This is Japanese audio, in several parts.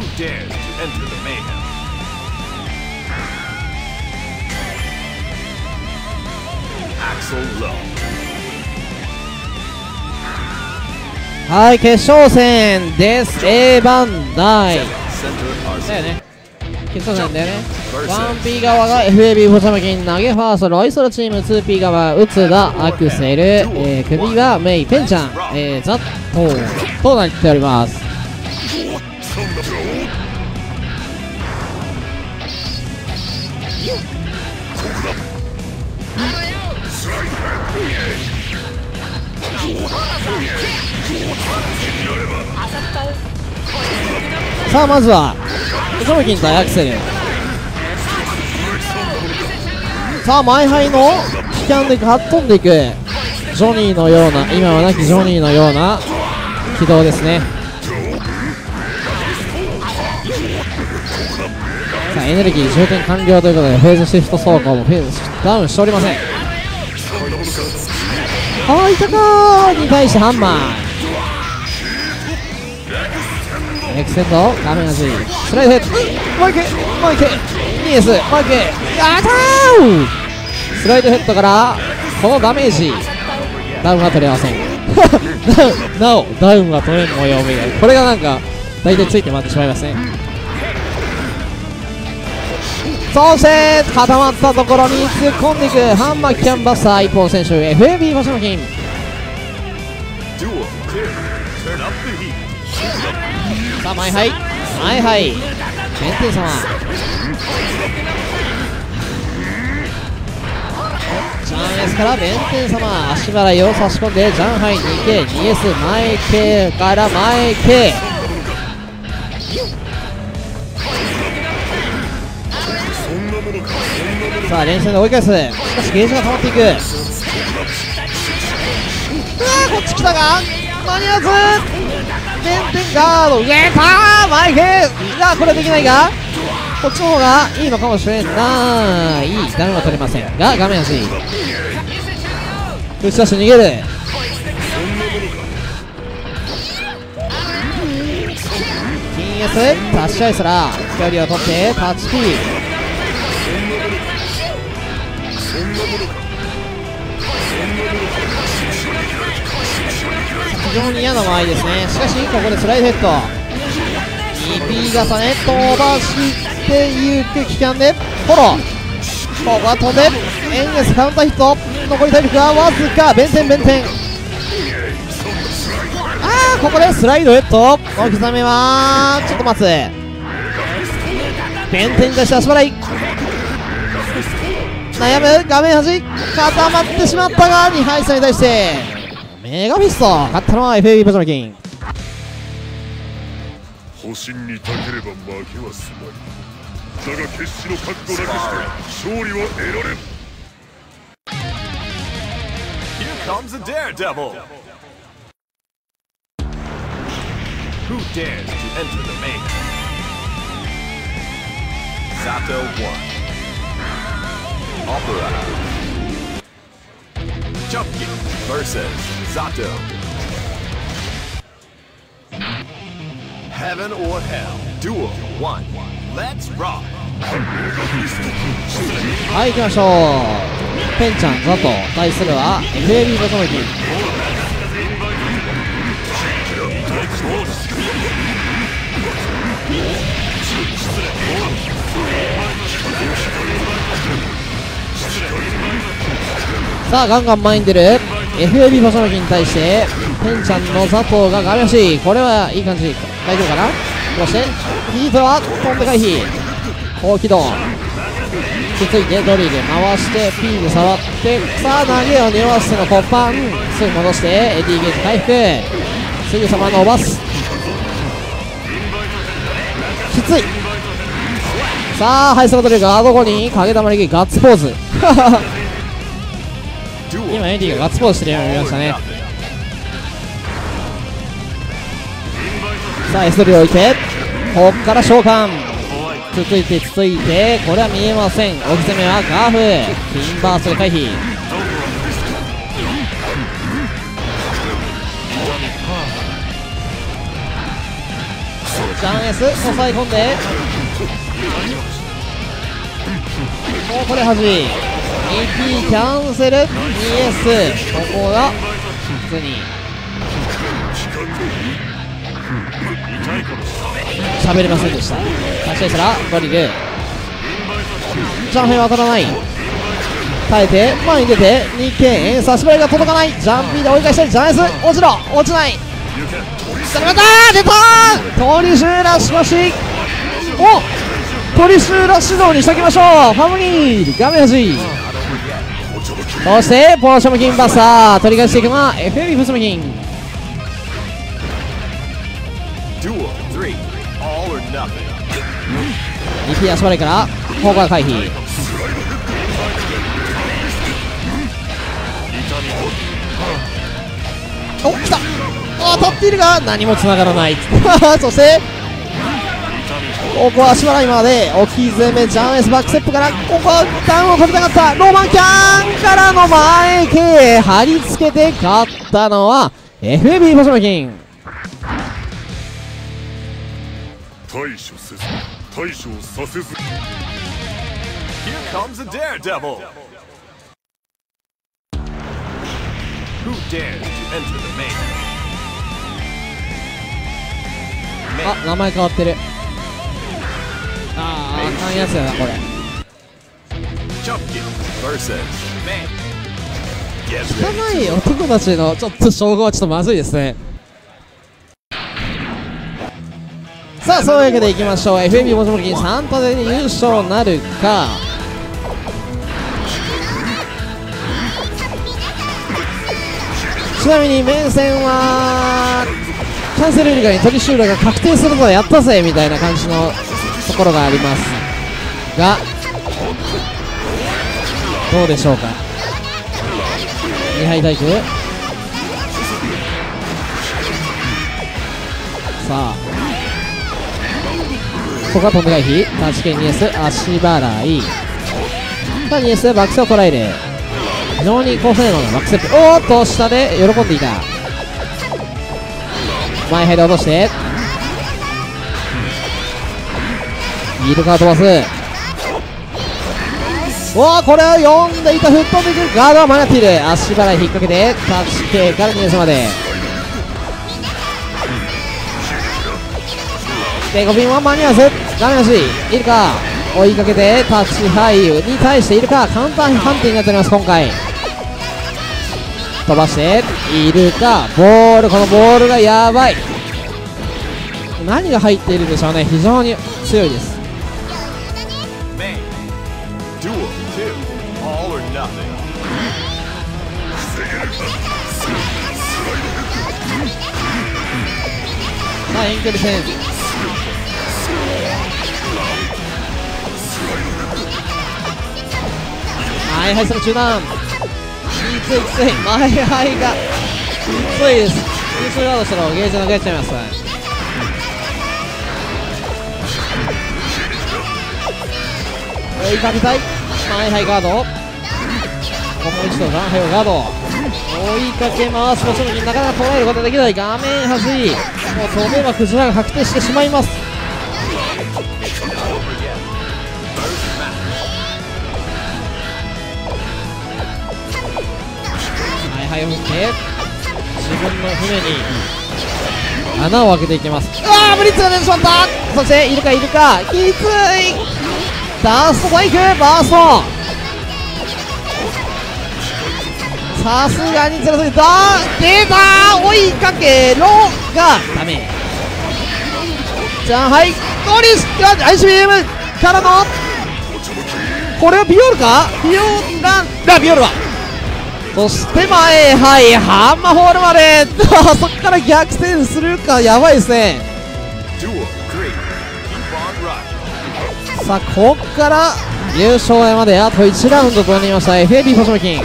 Who dares to enter the mayhem? Axel Lowe。 はい、決勝戦です。 A 番台だよね、決勝戦だよね。 1P 側が FAB 細巻き、投げファーストロイソロチーム。 2P 側打つだアクセル、首がメイペンちゃん、ザッとなっております。さあまずは細巻き対アクセル。さあマイハイのキキャンでかっ飛んでいくジョニーのような、今はなきジョニーのような軌道ですね。さあエネルギー充填完了ということで、フェーズシフト走行もフェーズダウンしておりません。ああいたかーに対してハンマーエクセントダメージスライドヘッド、もういけもういけ 2S もういけ、やったー。スライドヘッドからこのダメージダウンは取れませんなおダウンは取れん模様みたいな、これがなんか大体ついて回ってしまいますね。そして固まったところに突っ込んでいくハンマーキャンバスター一本選手 FAB 星野金。さあマイハイマイハイ天天様ジャン S から天天様足払いを差し込んでジャンハイ 2K2S マイ K からマイ K。さあ連戦で追い返す、しかしゲージが溜まっていく。うわーこっち来たが間に合わず、点々ガード、マイケー。いやこれはできないが、こっちの方がいいのかもしれない。ダウンは取れませんが画面端打ち出して逃げる。金 S タッチアイスラー距離を取ってタッチ P。非常に嫌な場合ですね。しかしここでスライドヘッド 2P 重ね飛ばしてゆく機関でフォロー、ここは飛んでエンゲスカウンターヒット、残り体力はわずか、弁天弁天。あーここでスライドヘッドの刻めはちょっと待つ、弁天に出して足払い悩む画面端固まってしまったが2敗者に対してメガフィスト、勝ったのは FAB バジョナキン。保身にたければ負けはすまい、だが決死の覚悟なくして勝利は得られる。 Here comes the daredevil who dares to enter the main. Sato won Opera Chopki versus Zato. Heaven or Hell Duel 1. Let's rock. はい行きましょう。ペンちゃんZato対するは FAB 細巻き。さあガンガン前に出る FAB 細巻きに対してペンちゃんの佐藤が画面端、これはいい感じ、大丈夫かな。そしてヒートは飛んで回避、高軌道つついてドリル回して P で触って、さあ投げを匂わせての突破、すぐ戻してエディゲージ回復、すぐさま伸ばす、きつい。さあハイスロードルガード後に影玉力ガッツポーズ今エディがガッツポーズしてるように見ましたね。さあ S ドリルを置いてここから召喚、つついてつついて、これは見えません。置き攻めはガーフキンバーストで回避。ジャンエス抑え込んで、お、これはじ 2P キャンセル 2S、 ここが普通に喋れませんでした。勝ちでしたらバリルジャンフェは当たらない、耐えて前に出て 2K 差し張りが届かない、ジャンピーで追い返してジャンエス落ちろ、落ちない、さあまた出たー、トリシューラッシュマシ、おトリシューラッシュ像にしときましょう、ファムリー画面端、そしてポーションムキンバッサー取り返していくのは FAB フスムキン。2P 足払いから方向回避、お来た、当たっているが何もつながらないそしてここは足払いまで置き攻め、ジャンエスバックステップからここはダウンを取りたかった、ローマンキャンからの前 K 貼り付けて勝ったのは FAB 星野金。対処せず対処させず Here comes a daredevil who dared to enter the main。あ、名前変わってる。ああ、あかんやつやな、これ。汚い男たちのちょっと称号はちょっとまずいですね。さあ、そういうわけでいきましょう。FAB もちもき3タで優勝なるか。ちなみに、面戦は。キャンセル以外にトリシューラが確定するとやったぜみたいな感じのところがありますが、どうでしょうか。2敗対空、さあここは飛んで回避、タチケ 2S 足払い、さあ 2S でバックスを捉える、非常に高性能なバックステップ、おーっと下で喜んでいた、前ヘッド落としてビールカー飛ばす、おおこれを読んでいた、吹っ飛んでいく、ガードは間に合っている、足払い引っ掛けてタッチ系から 2S までで5ピンは間に合わず、ダメなしイルカ追いかけてタッチ配球に対してイルカカウンター判定になっております。今回飛ばしているか、ボール、このボールがやばい、何が入っているんでしょうね、非常に強いです。さあ遠距離戦、はいはい、その中断ついつい前肺がついです。キープロードしたらゲージなくなっちゃいます。追いかけたい、前肺ガード、ここ一度前肺をガード追いかけ回す場所になかなか捉えることができない、画面端もう止めばクジラが確定してしまいます。自分の船に穴を開けていきます。うわーブリッツが出てしまった、そしてイルカ、イルカきつい、ダーストバイクバースト、さすがにつらすぎた、出たー追いかけろがダメ、じゃあはいドリスが ICBM からのこれはビオールか、ビオールランだ、ビオールはそして前、はい、ハンマーホールまでそこから逆転するか、やばいですね。さあ、ここから優勝へまであと1ラウンドとなりました、FAB 星野金。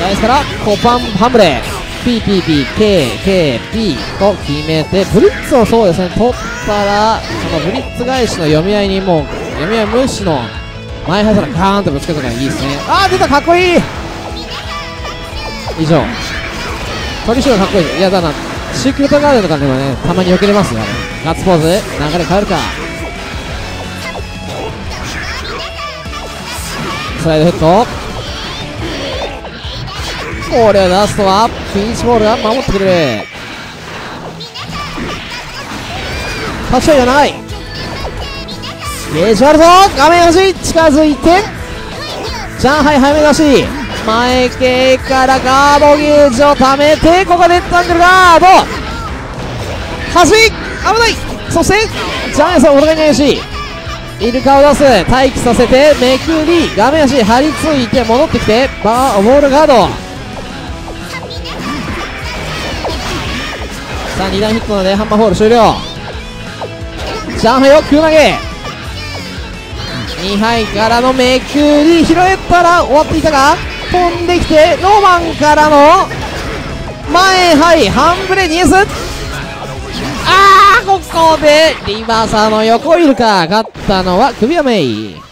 ナイスから、コパンハンブレ、PPPKKP と決めて、ブリッツをそうですね、取ったら、そのブリッツ返しの読み合いにもう、読み合い無視の。前ハイサラカーンとぶつけたからいいですね。あー出た、かっこいい、以上トリシューラかっこいい、いやだな、シークレットガードとかでもね、たまに避けれますよ。ガッツポーズ、流れ変えるか。スライドヘッド、これラストはフィニッシュボールが守ってくれる。タッチはいらない。ゲージあるぞ、画面端近づいてジャンハイ早め出し、前系からガードゲージを貯めて、ここでタックルガード端、危ない。そしてジャンハイさんお互いに怪しいイルカを出す、待機させてめくり、画面端張り付いて戻ってきてバーボールガード。さあ2段ヒットのでハンマーホール終了。ジャンハイを空投げ、2杯からのめくり、拾えたら終わっていたが、飛んできてノーマンからの前杯、ハンブレニエス、あー、ここでリバーサーの横いるか、勝ったのは首はメイ。